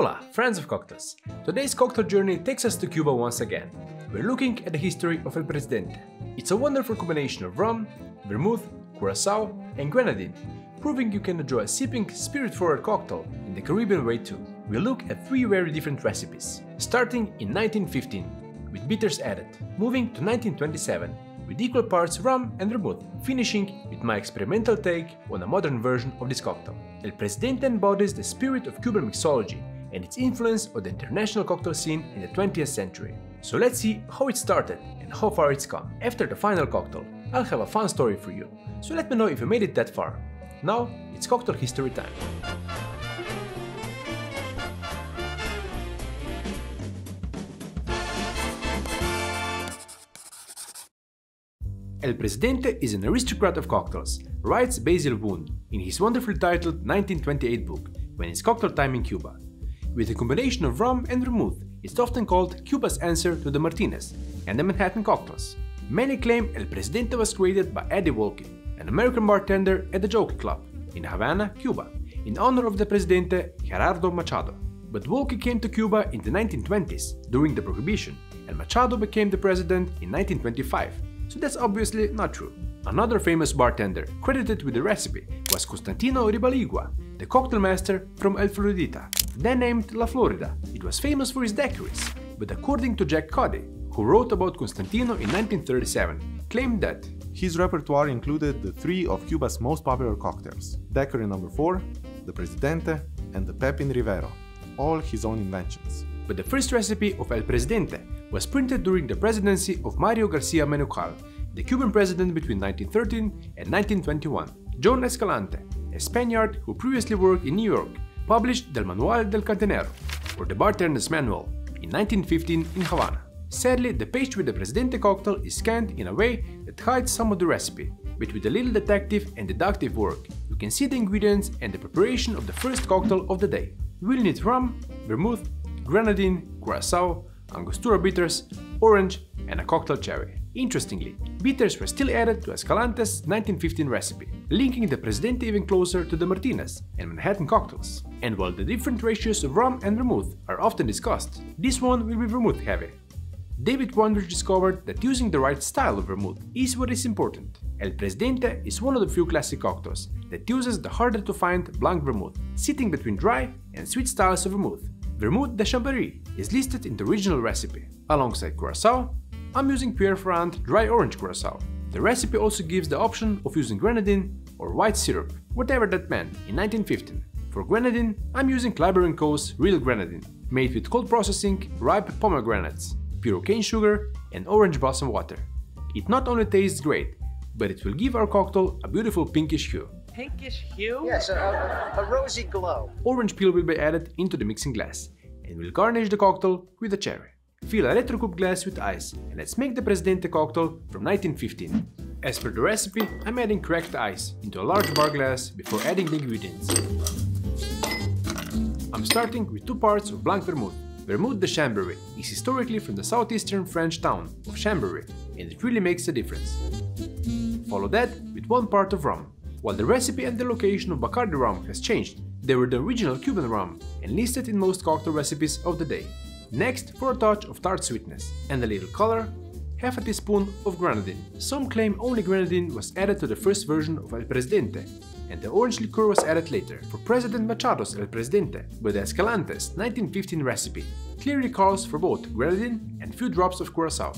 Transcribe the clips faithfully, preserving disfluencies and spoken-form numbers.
Hola, friends of cocktails! Today's cocktail journey takes us to Cuba once again. We're looking at the history of El Presidente. It's a wonderful combination of rum, vermouth, curaçao and grenadine, proving you can enjoy a sipping, spirit-forward cocktail in the Caribbean way too. We look at three very different recipes, starting in nineteen fifteen, with bitters added, moving to nineteen twenty-seven, with equal parts rum and vermouth, finishing with my experimental take on a modern version of this cocktail. El Presidente embodies the spirit of Cuban mixology and its influence on the international cocktail scene in the twentieth century. So let's see how it started and how far it's come. After the final cocktail, I'll have a fun story for you, so let me know if you made it that far. Now it's cocktail history time. El Presidente is an aristocrat of cocktails, writes Basil Woon in his wonderfully titled nineteen twenty-eight book, When It's Cocktail Time in Cuba. With a combination of rum and vermouth, it's often called Cuba's answer to the Martinez and the Manhattan cocktails. Many claim El Presidente was created by Eddie Walker, an American bartender at the Jockey Club in Havana, Cuba, in honor of the Presidente Gerardo Machado. But Walker came to Cuba in the nineteen twenties during the Prohibition, and Machado became the president in nineteen twenty-five. So that's obviously not true. Another famous bartender credited with the recipe was Constantino Ribaligua, the cocktail master from El Floridita, then named La Florida. It was famous for its daiquiris, but according to Jack Cody, who wrote about Constantino in nineteen thirty-seven, claimed that his repertoire included the three of Cuba's most popular cocktails, Daiquiri number four, the Presidente and the Pepin Rivero, all his own inventions. But the first recipe of El Presidente was printed during the presidency of Mario Garcia Menocal, the Cuban president between nineteen thirteen and nineteen twenty-one. John Escalante, a Spaniard who previously worked in New York, published Del Manual del Cantenero, or the Bartender's Manual, in nineteen fifteen in Havana. Sadly, the page with the Presidente cocktail is scanned in a way that hides some of the recipe, but with a little detective and deductive work, you can see the ingredients and the preparation of the first cocktail of the day. We'll need rum, vermouth, grenadine, curaçao, Angostura bitters, orange and a cocktail cherry. Interestingly, bitters were still added to Escalante's nineteen fifteen recipe, linking the Presidente even closer to the Martinez and Manhattan cocktails. And while the different ratios of rum and vermouth are often discussed, this one will be vermouth heavy. David Wondrich discovered that using the right style of vermouth is what is important. El Presidente is one of the few classic cocktails that uses the harder to find blanc vermouth, sitting between dry and sweet styles of vermouth. Vermouth de Chambéry is listed in the original recipe. Alongside curaçao, I'm using Pierre Ferrand Dry Orange Curaçao. The recipe also gives the option of using grenadine or white syrup, whatever that meant, in nineteen fifteen. For grenadine, I'm using Kleiber and Co.'s real grenadine, made with cold processing, ripe pomegranates, pure cane sugar and orange blossom water. It not only tastes great, but it will give our cocktail a beautiful pinkish hue. Pinkish hue? Yes, a, a, a rosy glow. Orange peel will be added into the mixing glass and will garnish the cocktail with a cherry. Fill a retrocoop glass with ice and let's make the Presidente cocktail from nineteen fifteen. As per the recipe, I'm adding cracked ice into a large bar glass before adding the ingredients. I'm starting with two parts of blanc vermouth. Vermouth de Chambéry is historically from the southeastern French town of Chambéry, and it really makes a difference. Follow that with one part of rum. While the recipe and the location of Bacardi rum has changed, they were the original Cuban rum and listed in most cocktail recipes of the day. Next, for a touch of tart sweetness and a little color, half a teaspoon of grenadine. Some claim only grenadine was added to the first version of El Presidente, and the orange liqueur was added later for President Machado's El Presidente, but the Escalante's nineteen fifteen recipe clearly calls for both grenadine and few drops of curaçao.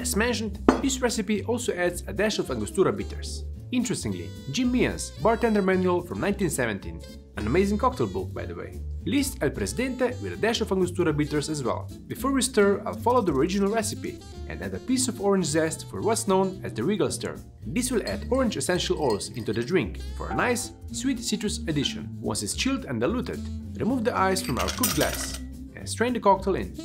As mentioned, this recipe also adds a dash of Angostura bitters. Interestingly, Jim Meehan's Bartender Manual from nineteen seventeen, an amazing cocktail book by the way, lists El Presidente with a dash of Angostura bitters as well. Before we stir, I'll follow the original recipe and add a piece of orange zest for what's known as the regal stir. This will add orange essential oils into the drink for a nice, sweet citrus addition. Once it's chilled and diluted, remove the ice from our cooked glass and strain the cocktail in.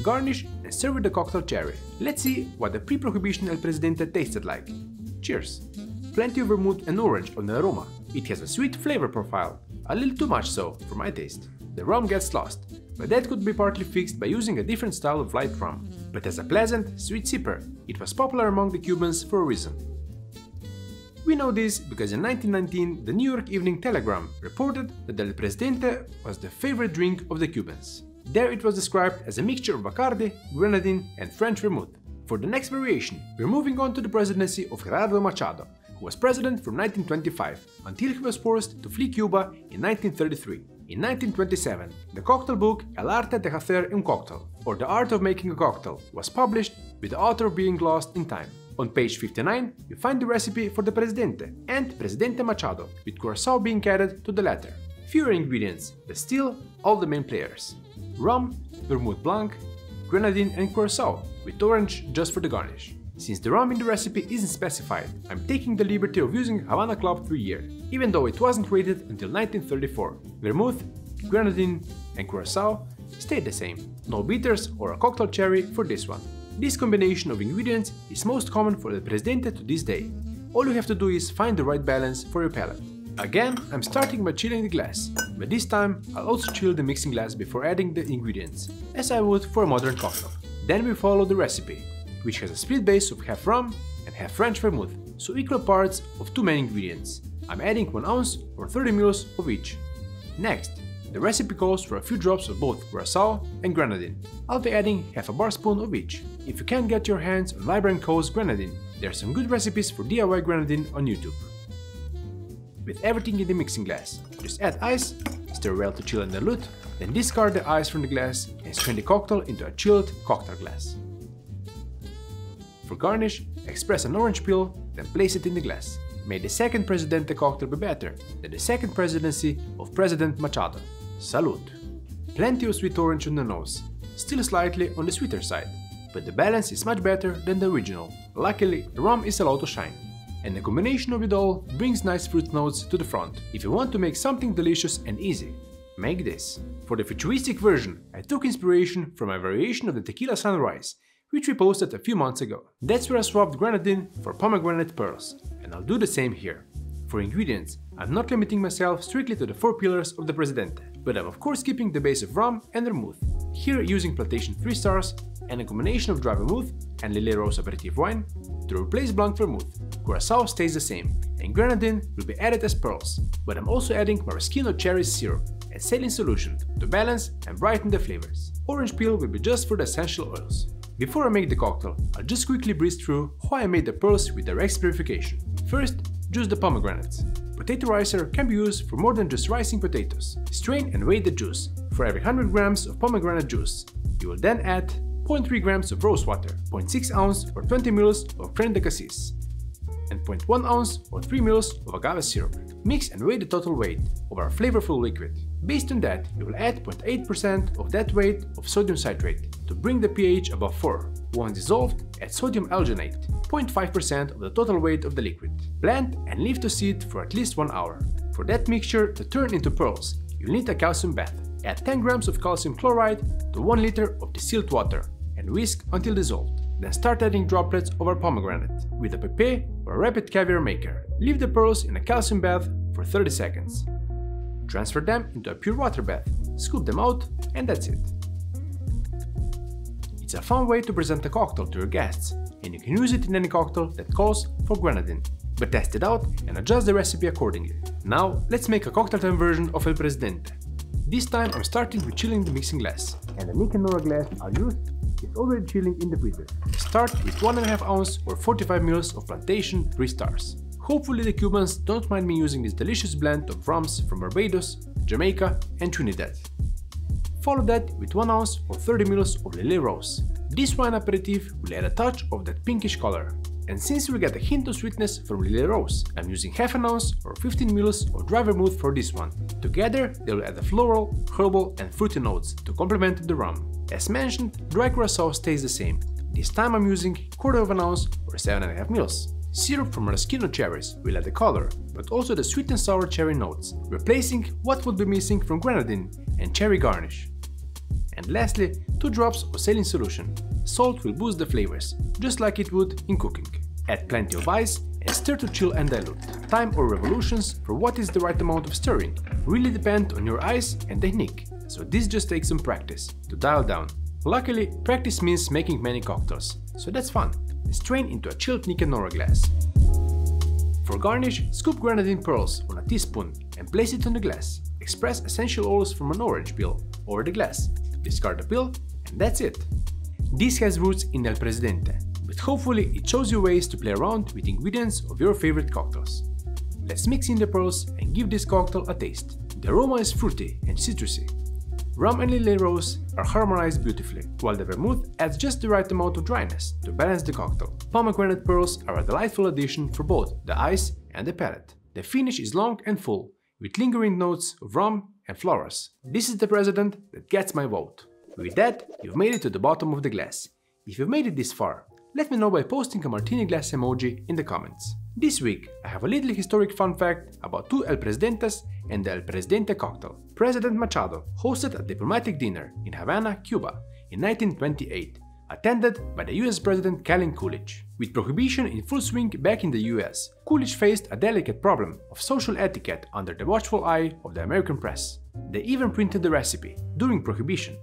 Garnish and serve with the cocktail cherry. Let's see what the pre-prohibition El Presidente tasted like. Cheers! Plenty of vermouth and orange on the aroma. It has a sweet flavor profile, a little too much so, for my taste. The rum gets lost, but that could be partly fixed by using a different style of light rum. But as a pleasant, sweet sipper, it was popular among the Cubans for a reason. We know this because in nineteen nineteen, the New York Evening Telegram reported that El Presidente was the favorite drink of the Cubans. There it was described as a mixture of Bacardi, grenadine and French vermouth. For the next variation, we're moving on to the presidency of Gerardo Machado, who was president from nineteen twenty-five until he was forced to flee Cuba in nineteen thirty-three. In nineteen twenty-seven, the cocktail book El arte de hacer un cocktail, or The Art of Making a Cocktail, was published, with the author being lost in time. On page fifty-nine, you find the recipe for the Presidente and Presidente Machado, with Curaçao being added to the latter. Fewer ingredients, but still all the main players. Rum, Vermouth Blanc, Grenadine and Curaçao, with orange just for the garnish. Since the rum in the recipe isn't specified, I'm taking the liberty of using Havana Club three year, even though it wasn't rated until nineteen thirty-four. Vermouth, Grenadine and Curaçao stayed the same. No bitters or a cocktail cherry for this one. This combination of ingredients is most common for the Presidente to this day. All you have to do is find the right balance for your palate. Again, I'm starting by chilling the glass, but this time I'll also chill the mixing glass before adding the ingredients, as I would for a modern cocktail. Then we follow the recipe, which has a split base of half rum and half French vermouth, so equal parts of two main ingredients. I'm adding one ounce or thirty milliliters of each. Next, the recipe calls for a few drops of both Curaçao and Grenadine. I'll be adding half a bar spoon of each. If you can't get your hands on Vibrant Co's Grenadine, there are some good recipes for D I Y Grenadine on YouTube. With everything in the mixing glass, just add ice, stir well to chill and dilute, then discard the ice from the glass and strain the cocktail into a chilled cocktail glass. For garnish, express an orange peel, then place it in the glass. May the second Presidente cocktail be better than the second presidency of President Machado. Salud! Plenty of sweet orange on the nose, still slightly on the sweeter side, but the balance is much better than the original. Luckily, the rum is allowed to shine, and the combination of it all brings nice fruit notes to the front. If you want to make something delicious and easy, make this. For the futuristic version, I took inspiration from a variation of the Tequila Sunrise, which we posted a few months ago. That's where I swapped grenadine for pomegranate pearls, and I'll do the same here. For ingredients, I'm not limiting myself strictly to the four pillars of the Presidente, but I'm of course keeping the base of rum and vermouth, here using Plantation three Stars and a combination of dry vermouth and Lillet Rosé aperitif wine to replace blanc vermouth. Curaçao stays the same, and grenadine will be added as pearls, but I'm also adding maraschino cherry syrup and saline solution to balance and brighten the flavors. Orange peel will be just for the essential oils. Before I make the cocktail, I'll just quickly breeze through how I made the pearls with direct purification. First, juice the pomegranates. Potato ricer can be used for more than just ricing potatoes. Strain and weigh the juice. For every one hundred grams of pomegranate juice, you will then add zero point three grams of rose water, zero point six ounce or twenty milliliters of crème de cassis, and zero point one ounce or three milliliters of agave syrup. Mix and weigh the total weight of our flavorful liquid. Based on that, you will add zero point eight percent of that weight of sodium citrate to bring the pH above four. Once dissolved, add sodium alginate, zero point five percent of the total weight of the liquid. Blend and leave to sit for at least one hour. For that mixture to turn into pearls, you'll need a calcium bath. Add ten grams of calcium chloride to one liter of distilled water and whisk until dissolved. Then start adding droplets over pomegranate with a pépé or a rapid caviar maker. Leave the pearls in a calcium bath for thirty seconds. Transfer them into a pure water bath, scoop them out, and that's it. It's a fun way to present a cocktail to your guests, and you can use it in any cocktail that calls for grenadine. But test it out and adjust the recipe accordingly. Now let's make a cocktail time version of El Presidente. This time I'm starting with chilling the mixing glass, and the Nick and Nora glass I'll use is already chilling in the freezer. Start with one and a half ounce or forty-five milliliters of Plantation three Stars. Hopefully the Cubans don't mind me using this delicious blend of rums from Barbados, Jamaica and Trinidad. Follow that with one ounce or thirty milliliters of Lillet Rose. This wine aperitif will add a touch of that pinkish color. And since we get a hint of sweetness from Lillet Rose, I'm using half an ounce or fifteen milliliters of dry vermouth for this one. Together they will add the floral, herbal and fruity notes to complement the rum. As mentioned, dry Curaçao stays the same. This time I'm using quarter of an ounce or seven and a half milliliters. Syrup from maraschino cherries will add the color, but also the sweet and sour cherry notes, replacing what would be missing from grenadine and cherry garnish. And lastly, two drops of saline solution. Salt will boost the flavors, just like it would in cooking. Add plenty of ice and stir to chill and dilute. Time or revolutions for what is the right amount of stirring really depend on your ice and technique, so this just takes some practice to dial down. Luckily, practice means making many cocktails, so that's fun. Strain into a chilled Nick and Nora glass. For garnish, scoop grenadine pearls on a teaspoon and place it on the glass. Express essential oils from an orange peel over the glass. Discard the peel, and that's it. This has roots in El Presidente, but hopefully it shows you ways to play around with ingredients of your favorite cocktails. Let's mix in the pearls and give this cocktail a taste. The aroma is fruity and citrusy. Rum and Lillet Rosé are harmonized beautifully, while the vermouth adds just the right amount of dryness to balance the cocktail. Pomegranate pearls are a delightful addition for both the eyes and the palate. The finish is long and full, with lingering notes of rum and flowers. This is the president that gets my vote. With that, you've made it to the bottom of the glass. If you've made it this far, let me know by posting a martini glass emoji in the comments. This week, I have a little historic fun fact about two El Presidentes and the El Presidente cocktail. President Machado hosted a diplomatic dinner in Havana, Cuba in nineteen twenty-eight, attended by the U S President Calvin Coolidge. With prohibition in full swing back in the U S, Coolidge faced a delicate problem of social etiquette under the watchful eye of the American press. They even printed the recipe during prohibition.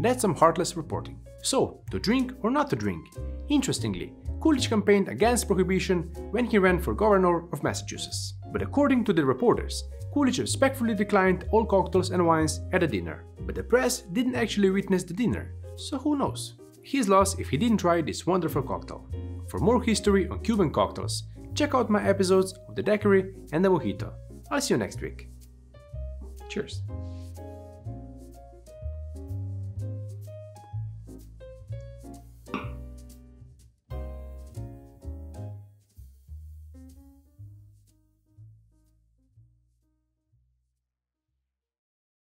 That's some heartless reporting. So, to drink or not to drink? Interestingly, Coolidge campaigned against prohibition when he ran for governor of Massachusetts. But according to the reporters, Coolidge respectfully declined all cocktails and wines at the dinner. But the press didn't actually witness the dinner, so who knows? His loss if he didn't try this wonderful cocktail. For more history on Cuban cocktails, check out my episodes of the daiquiri and the mojito. I'll see you next week. Cheers!